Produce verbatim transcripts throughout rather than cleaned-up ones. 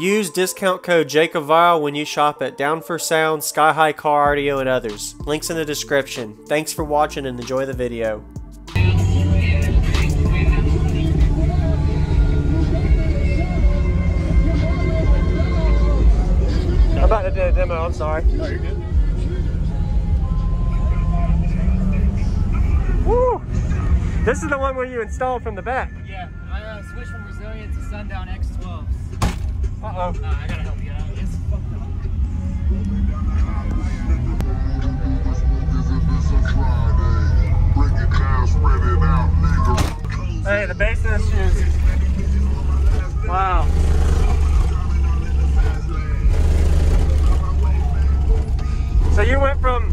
Use discount code JacobViral when you shop at Down for Sound, Sky High Car Audio, and others. Links in the description. Thanks for watching and enjoy the video. I'm about to do a demo, I'm sorry. No, you're good. Woo! This is the one where you installed from the back. Yeah, I uh, switched from Resilient to Sundown X twelves. Uh-oh. Uh, I gotta help you out. It's fucked up. Hey, the bass in this shoes. Wow. So you went from...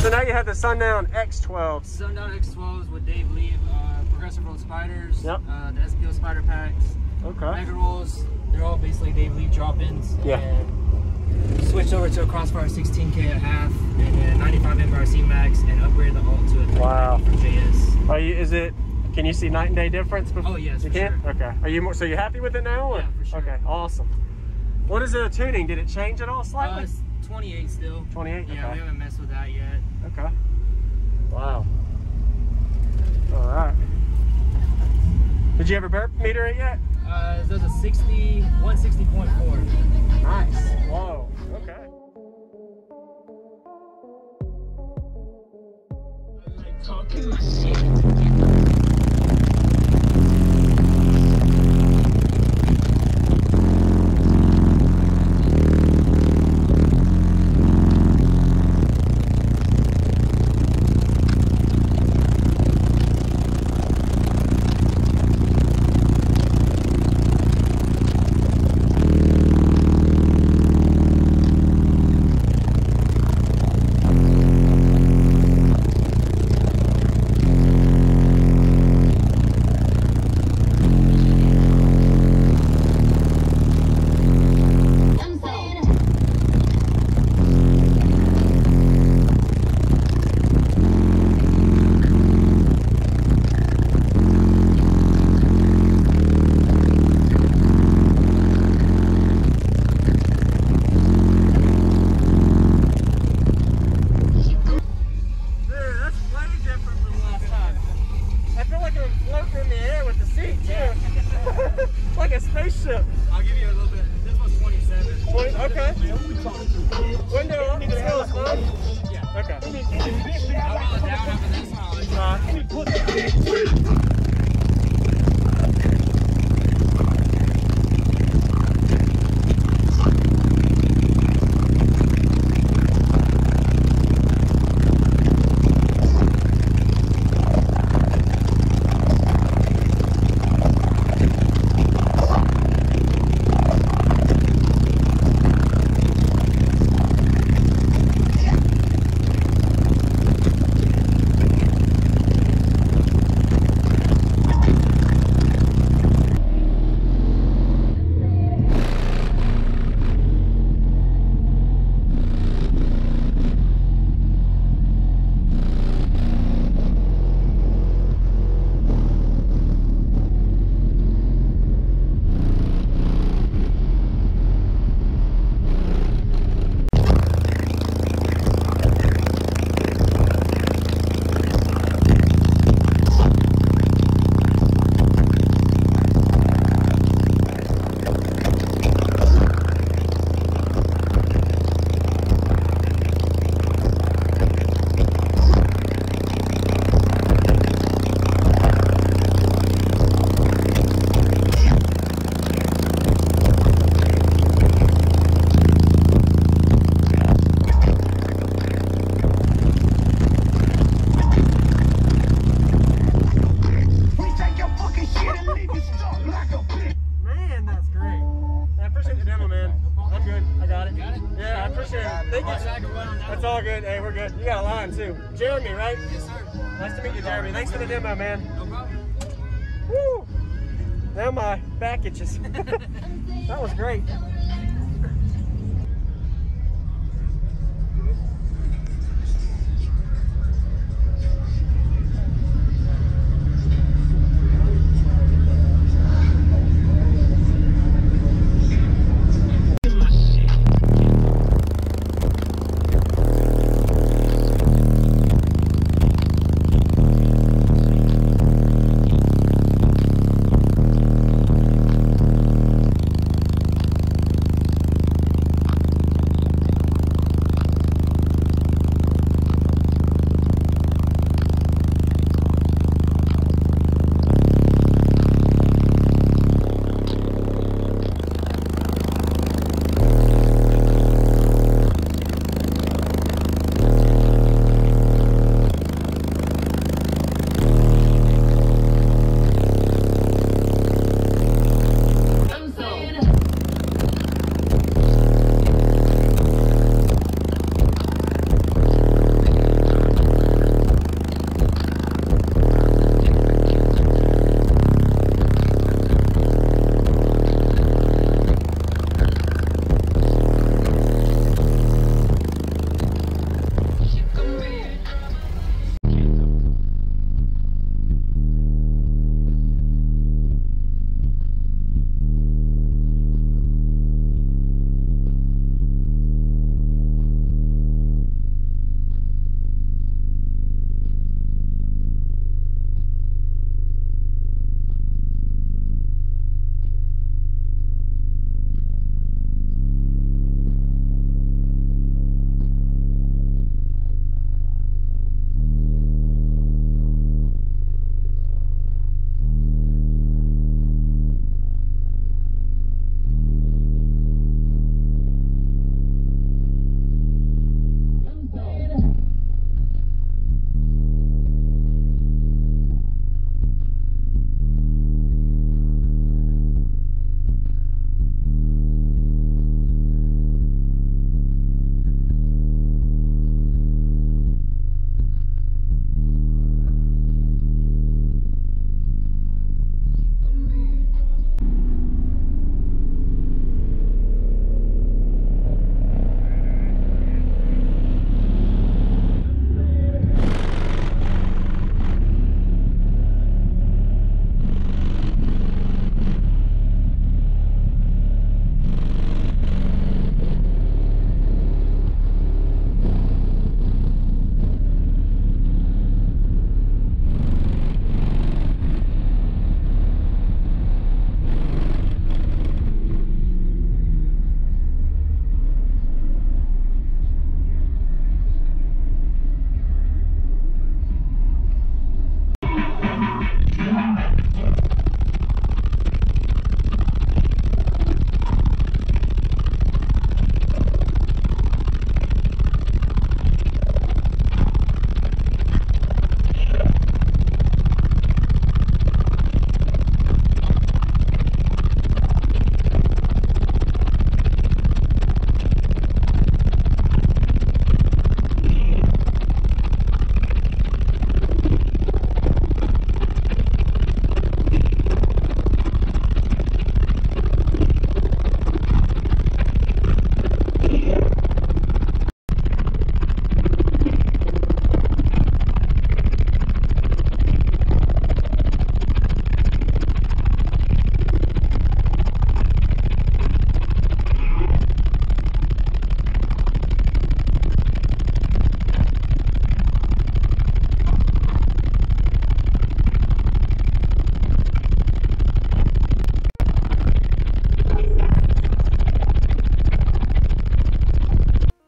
So now you have the Sundown X twelve. Sundown X twelves with Dave Lee, uh, Progressive Road Spiders, yep. uh, the S P O Spider Packs, okay. Mega Rolls. They're all basically Dave Lee drop-ins. Yeah. And switched over to a Crossfire sixteen K at half, and then ninety-five M R C Max, and upgraded the alt to a three ninety. Wow. From J S. Are you? Is it? Can you see night and day difference? Before? Oh yes. You can. Sure. Okay. Are you more? So you happy with it now? Or? Yeah, for sure. Okay. Awesome. What is the tuning? Did it change at all slightly? Uh, twenty-eight still. twenty-eight? Yeah, okay. We haven't messed with that yet. Okay. Wow. Alright. Did you ever burp meter it yet? Uh, there's a sixty, one sixty point four. Nice. Whoa. Okay. I like talking my shit. I'll give you a little bit. This was twenty-seven. twenty, okay. Window is still as low? Yeah. Okay. I'll roll it down after this mileage. Uh, Jeremy, right? Yes, sir. Nice to meet you, Jeremy. Thanks for the demo, man. No problem. Woo! Now my back itches. That was great.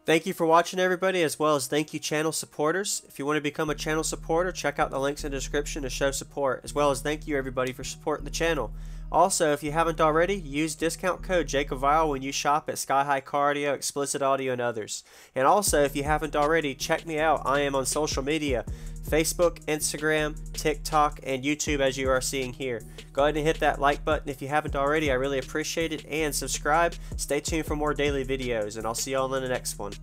Thank you for watching, everybody, as well as thank you channel supporters. If you want to become a channel supporter, check out the links in the description to show support, as well as thank you everybody for supporting the channel. Also, if you haven't already, use discount code JacobViral when you shop at Sky High Car Audio, Explicit Audio, and others. And also, if you haven't already, check me out. I am on social media, Facebook, Instagram, TikTok, and YouTube, as you are seeing here. Go ahead and hit that like button if you haven't already. I really appreciate it. And subscribe. Stay tuned for more daily videos, and I'll see you all in the next one.